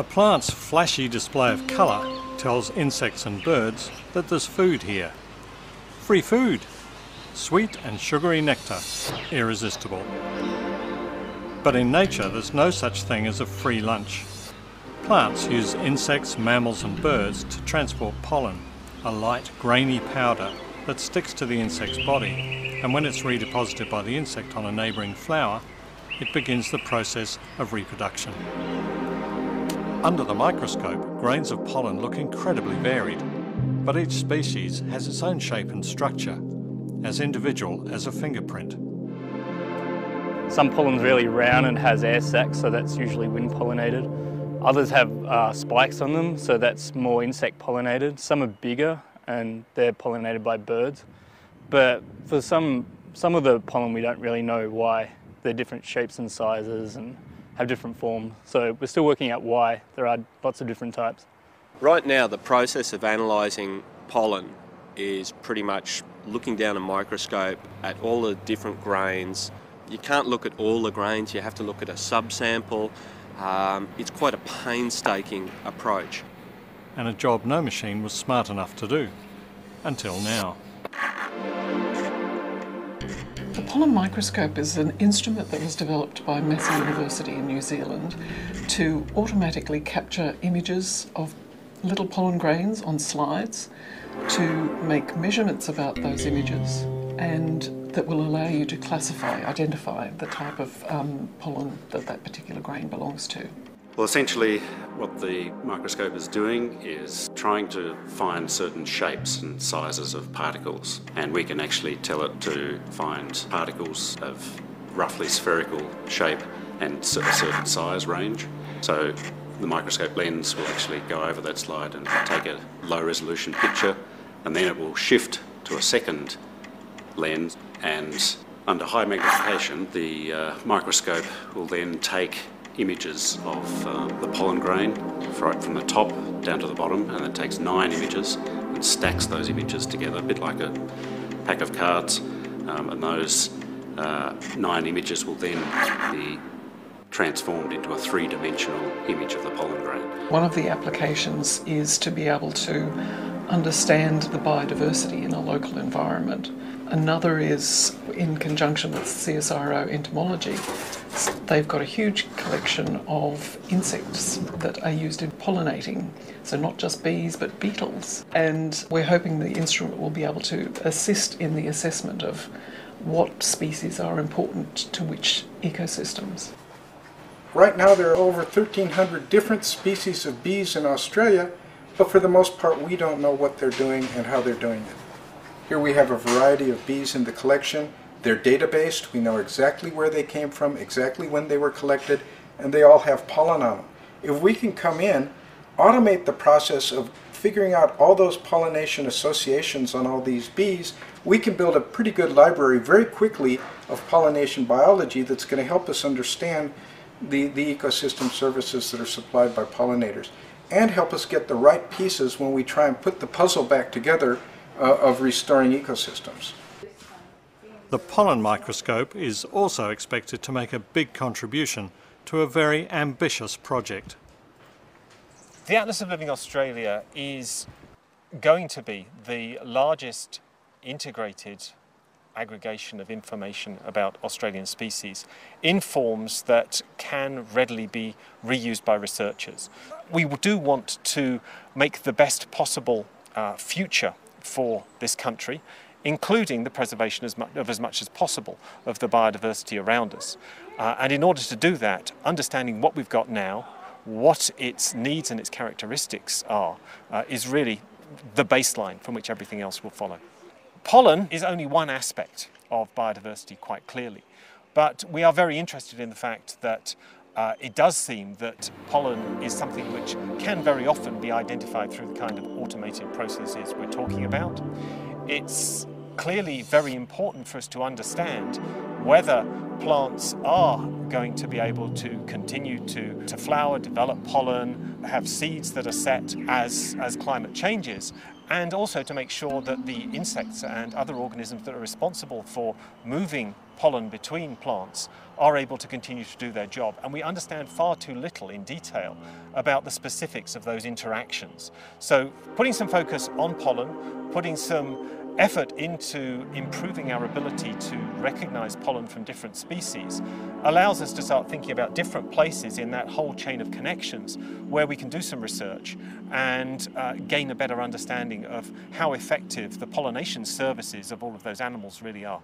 A plant's flashy display of colour tells insects and birds that there's food here. Free food! Sweet and sugary nectar. Irresistible. But in nature there's no such thing as a free lunch. Plants use insects, mammals and birds to transport pollen, a light grainy powder that sticks to the insect's body, and when it's redeposited by the insect on a neighbouring flower, it begins the process of reproduction. Under the microscope, grains of pollen look incredibly varied, but each species has its own shape and structure, as individual as a fingerprint. Some pollen's really round and has air sacs, so that's usually wind pollinated. Others have spikes on them, so that's more insect pollinated. Some are bigger and they're pollinated by birds. But for some of the pollen, we don't really know why. They're different shapes and sizes and have different forms. So we're still working out why there are lots of different types. Right now, the process of analysing pollen is pretty much looking down a microscope at all the different grains. You can't look at all the grains, you have to look at a subsample. It's quite a painstaking approach. And a job no machine was smart enough to do, until now. The pollen microscope is an instrument that was developed by Massey University in New Zealand to automatically capture images of little pollen grains on slides, to make measurements about those images, and that will allow you to classify, identify the type of pollen that that particular grain belongs to. Well, essentially what the microscope is doing is trying to find certain shapes and sizes of particles, and we can actually tell it to find particles of roughly spherical shape and a certain size range. So the microscope lens will actually go over that slide and take a low resolution picture, and then it will shift to a second lens, and under high magnification the microscope will then take images of the pollen grain right from the top down to the bottom, and it takes 9 images and stacks those images together a bit like a pack of cards, and those 9 images will then be transformed into a 3-dimensional image of the pollen grain. One of the applications is to be able to understand the biodiversity in a local environment. Another is, in conjunction with CSIRO entomology, they've got a huge collection of insects that are used in pollinating, so not just bees but beetles, and we're hoping the instrument will be able to assist in the assessment of what species are important to which ecosystems. Right now there are over 1,300 different species of bees in Australia, but for the most part we don't know what they're doing and how they're doing it. Here we have a variety of bees in the collection. They're data-based, we know exactly where they came from, exactly when they were collected, and they all have pollen on them. If we can come in, automate the process of figuring out all those pollination associations on all these bees, we can build a pretty good library very quickly of pollination biology that's going to help us understand the ecosystem services that are supplied by pollinators, and help us get the right pieces when we try and put the puzzle back together of restoring ecosystems. The pollen microscope is also expected to make a big contribution to a very ambitious project. The Atlas of Living Australia is going to be the largest integrated aggregation of information about Australian species in forms that can readily be reused by researchers. We do want to make the best possible future for this country, including the preservation of as much as possible of the biodiversity around us. And in order to do that, understanding what we've got now, what its needs and its characteristics are, is really the baseline from which everything else will follow. Pollen is only one aspect of biodiversity, quite clearly, but we are very interested in the fact that it does seem that pollen is something which can very often be identified through the kind of automated processes we're talking about. It's clearly very important for us to understand whether plants are going to be able to continue to flower, develop pollen, have seeds that are set as climate changes, and also to make sure that the insects and other organisms that are responsible for moving pollen between plants are able to continue to do their job, and we understand far too little in detail about the specifics of those interactions. So putting some focus on pollen, putting some effort into improving our ability to recognize pollen from different species allows us to start thinking about different places in that whole chain of connections where we can do some research and gain a better understanding of how effective the pollination services of all of those animals really are.